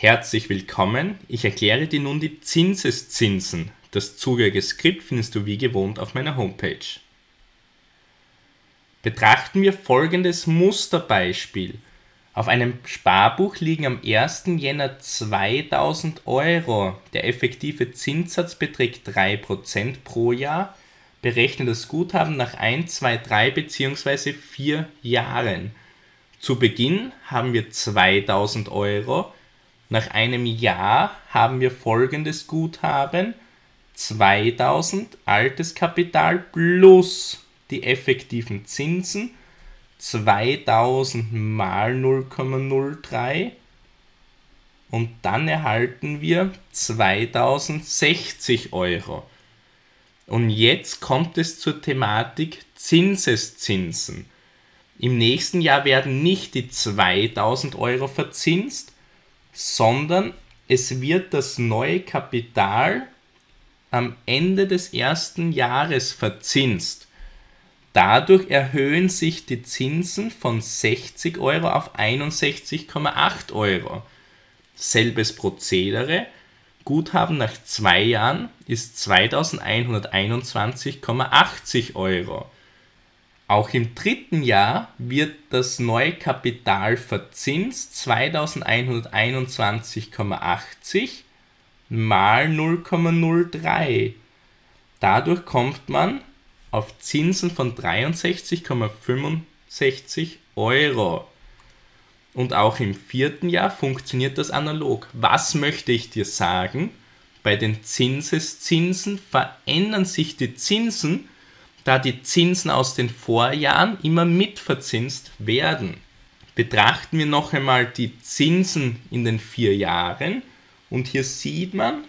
Herzlich willkommen, ich erkläre dir nun die Zinseszinsen. Das zugehörige Skript findest du wie gewohnt auf meiner Homepage. Betrachten wir folgendes Musterbeispiel. Auf einem Sparbuch liegen am 1. Jänner 2000 Euro. Der effektive Zinssatz beträgt 3% pro Jahr. Berechne das Guthaben nach 1, 2, 3 bzw. 4 Jahren. Zu Beginn haben wir 2000 Euro. Nach einem Jahr haben wir folgendes Guthaben: 2000 altes Kapital plus die effektiven Zinsen, 2000 mal 0,03, und dann erhalten wir 2060 Euro. Und jetzt kommt es zur Thematik Zinseszinsen. Im nächsten Jahr werden nicht die 2000 Euro verzinst, sondern es wird das neue Kapital am Ende des ersten Jahres verzinst. Dadurch erhöhen sich die Zinsen von 60 Euro auf 61,8 Euro. Selbes Prozedere. Guthaben nach 2 Jahren ist 2121,80 Euro. Auch im dritten Jahr wird das neue Kapital verzinst, 2121,80 mal 0,03. Dadurch kommt man auf Zinsen von 63,65 Euro. Und auch im vierten Jahr funktioniert das analog. Was möchte ich dir sagen? Bei den Zinseszinsen verändern sich die Zinsen, da die Zinsen aus den Vorjahren immer mitverzinst werden. Betrachten wir noch einmal die Zinsen in den 4 Jahren und hier sieht man,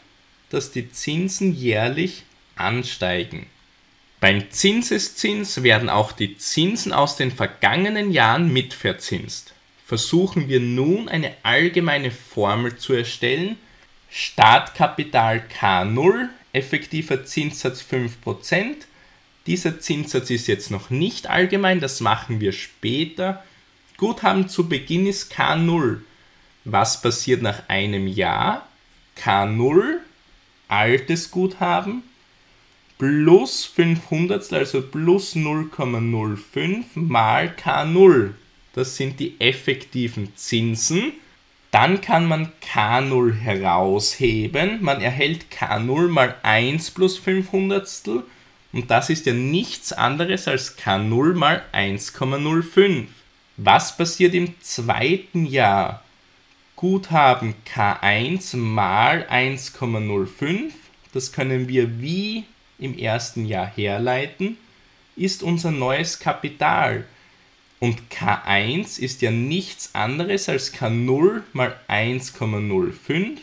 dass die Zinsen jährlich ansteigen. Beim Zinseszins werden auch die Zinsen aus den vergangenen Jahren mitverzinst. Versuchen wir nun eine allgemeine Formel zu erstellen. Startkapital K0, effektiver Zinssatz 5%. Dieser Zinssatz ist jetzt noch nicht allgemein, das machen wir später. Guthaben zu Beginn ist K0. Was passiert nach einem Jahr? K0, altes Guthaben, plus 500, also plus 0,05 mal K0. Das sind die effektiven Zinsen. Dann kann man K0 herausheben. Man erhält K0 mal 1 plus 500stel. Und das ist ja nichts anderes als K0 mal 1,05. Was passiert im zweiten Jahr? Guthaben K1 mal 1,05. Das können wir wie im ersten Jahr herleiten. Ist unser neues Kapital. Und K1 ist ja nichts anderes als K0 mal 1,05.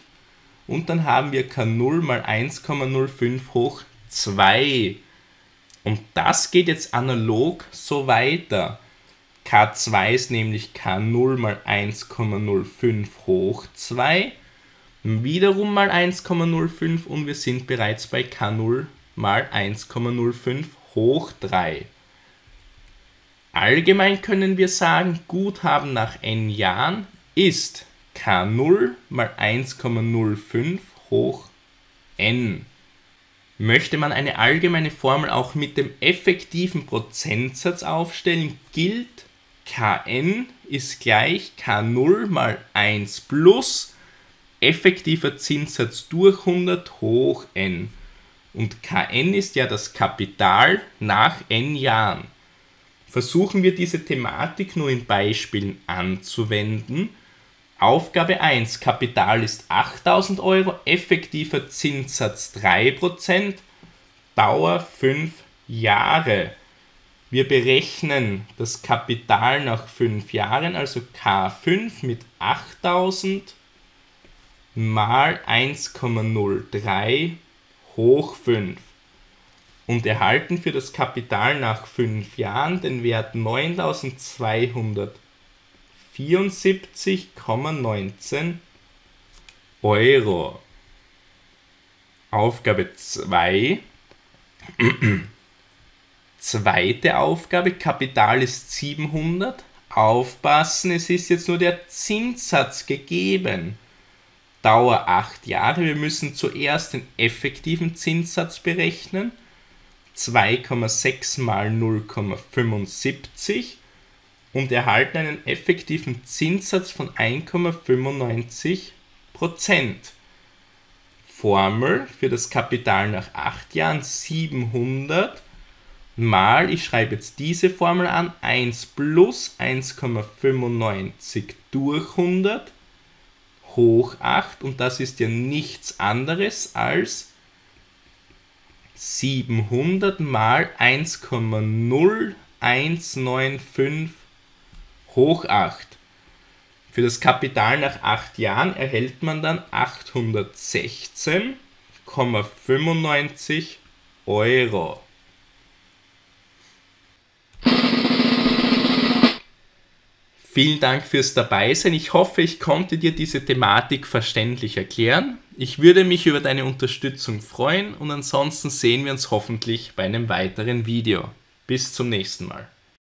Und dann haben wir K0 mal 1,05 hoch 2. Und das geht jetzt analog so weiter. K2 ist nämlich K0 mal 1,05 hoch 2, wiederum mal 1,05 und wir sind bereits bei K0 mal 1,05 hoch 3. Allgemein können wir sagen, Guthaben nach n Jahren ist K0 mal 1,05 hoch n. Möchte man eine allgemeine Formel auch mit dem effektiven Prozentsatz aufstellen, gilt Kn ist gleich K0 mal 1 plus effektiver Zinssatz durch 100 hoch n. Und Kn ist ja das Kapital nach n Jahren. Versuchen wir diese Thematik nur in Beispielen anzuwenden. Aufgabe 1, Kapital ist 8000 Euro, effektiver Zinssatz 3%, Dauer 5 Jahre. Wir berechnen das Kapital nach 5 Jahren, also K5 mit 8000 mal 1,03 hoch 5 und erhalten für das Kapital nach 5 Jahren den Wert 9200 Euro. 74,19 Euro. Aufgabe 2. Zweite Aufgabe, Kapital ist 700. Aufpassen, es ist jetzt nur der Zinssatz gegeben. Dauer 8 Jahre. Wir müssen zuerst den effektiven Zinssatz berechnen. 2,6 mal 0,75 und erhalten einen effektiven Zinssatz von 1,95%. Formel für das Kapital nach 8 Jahren 700 mal, ich schreibe jetzt diese Formel an, 1 plus 1,95 durch 100 hoch 8 und das ist ja nichts anderes als 700 mal 1,0195 hoch 8. Für das Kapital nach 8 Jahren erhält man dann 816,95 Euro. Vielen Dank fürs Dabeisein. Ich hoffe, ich konnte dir diese Thematik verständlich erklären. Ich würde mich über deine Unterstützung freuen und ansonsten sehen wir uns hoffentlich bei einem weiteren Video. Bis zum nächsten Mal.